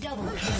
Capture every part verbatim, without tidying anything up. Double kill.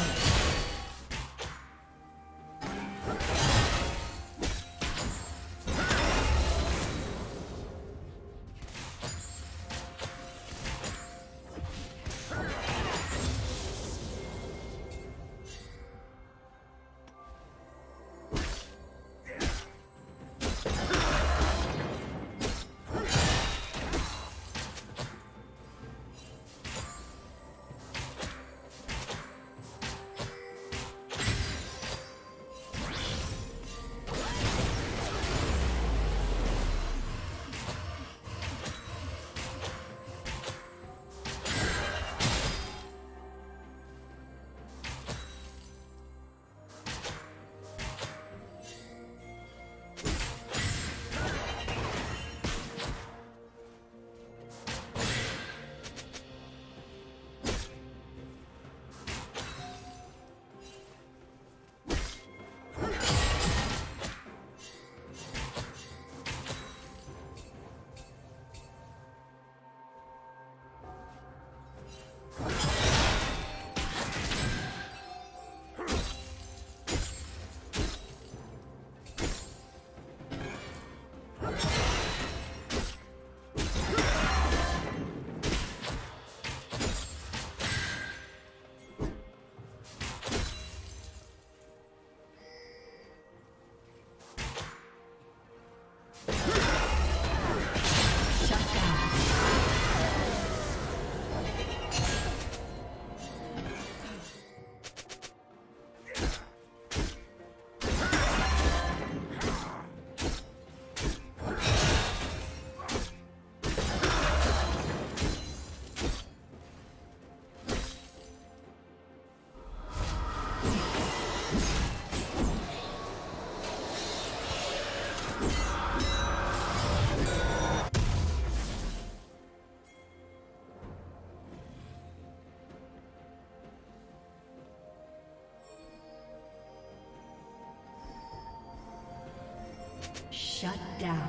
Shut down.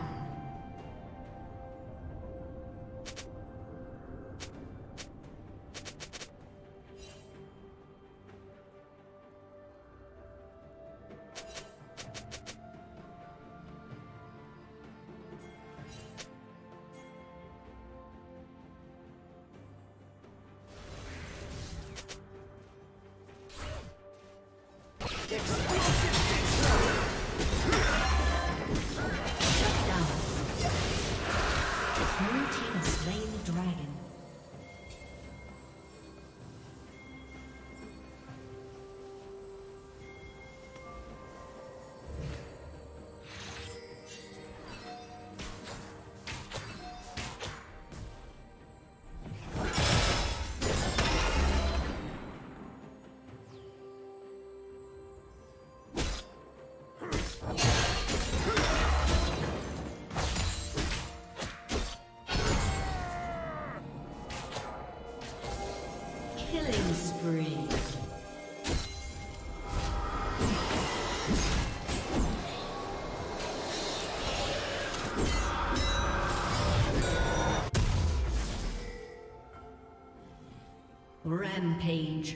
Rampage.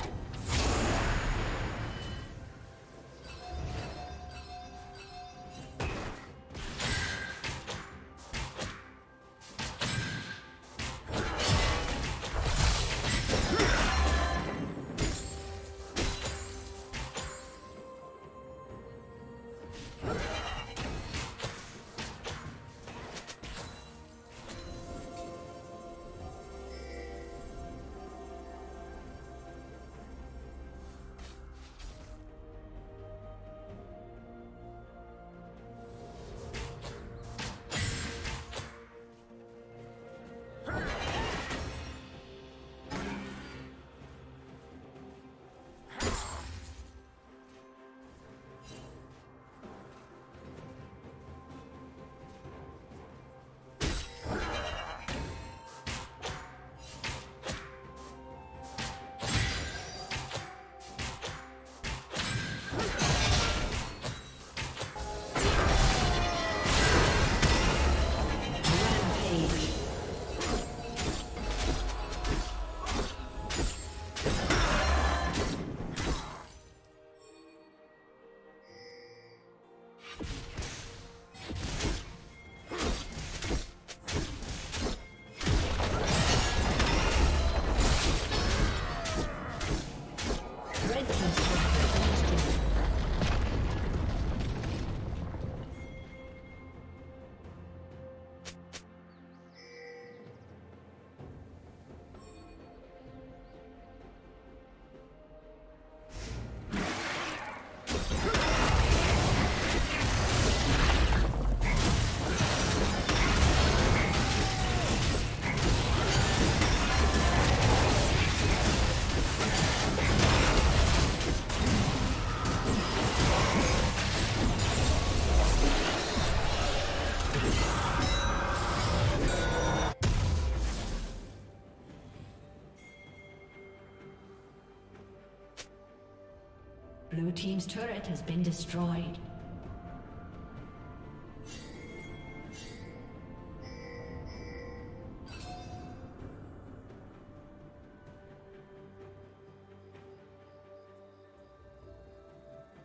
Blue team's turret has been destroyed.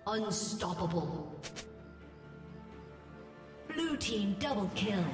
Unstoppable. Blue team double kill.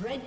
Red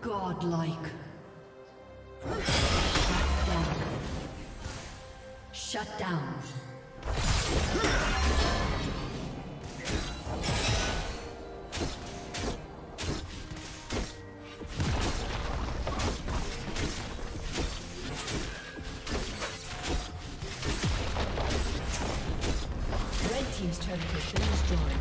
Godlike. Shut down. Shut down. Red team's turret has been destroyed.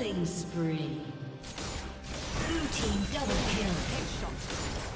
Killing spree. Blue team double kill. Headshot.